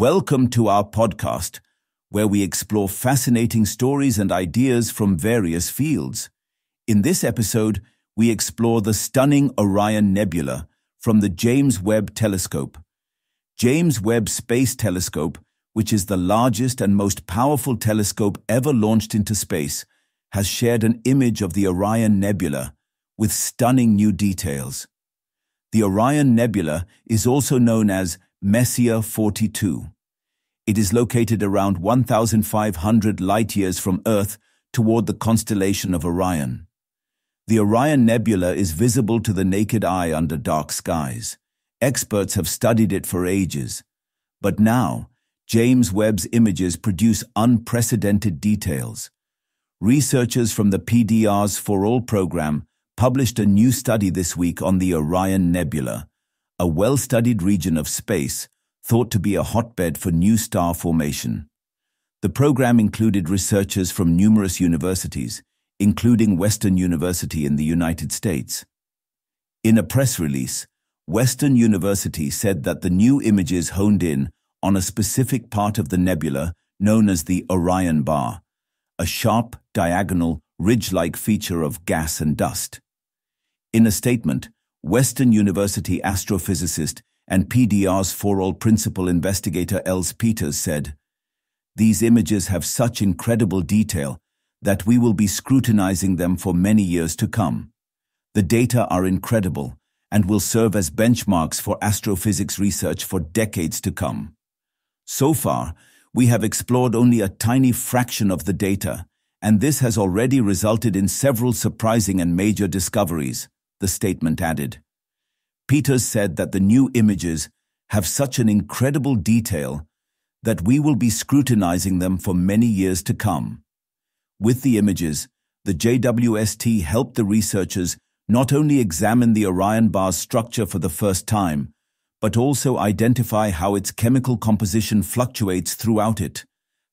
Welcome to our podcast, where we explore fascinating stories and ideas from various fields. In this episode, we explore the stunning Orion Nebula from the James Webb Telescope. James Webb Space Telescope, which is the largest and most powerful telescope ever launched into space, has shared an image of the Orion Nebula with stunning new details. The Orion Nebula is also known as Messier 42. It is located around 1,500 light-years from Earth toward the constellation of Orion. The Orion Nebula is visible to the naked eye under dark skies. Experts have studied it for ages. But now, James Webb's images produce unprecedented details. Researchers from the PDRs 4All program published a new study this week on the Orion Nebula, a well-studied region of space thought to be a hotbed for new star formation. The program included researchers from numerous universities, including Western University in the United States. In a press release, Western University said that the new images honed in on a specific part of the nebula known as the Orion Bar, a sharp, diagonal, ridge-like feature of gas and dust. In a statement, Western University astrophysicist and PDRs 4All principal investigator Els Peeters said, "These images have such incredible detail that we will be scrutinizing them for many years to come. The data are incredible and will serve as benchmarks for astrophysics research for decades to come. So far, we have explored only a tiny fraction of the data, and this has already resulted in several surprising and major discoveries," the statement added. Peeters said that the new images have such an incredible detail that we will be scrutinizing them for many years to come. With the images, the JWST helped the researchers not only examine the Orion Bar's structure for the first time, but also identify how its chemical composition fluctuates throughout it.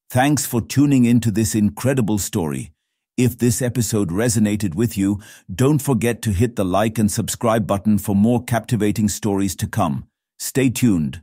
Thanks for tuning into this incredible story. If this episode resonated with you, don't forget to hit the like and subscribe button for more captivating stories to come. Stay tuned.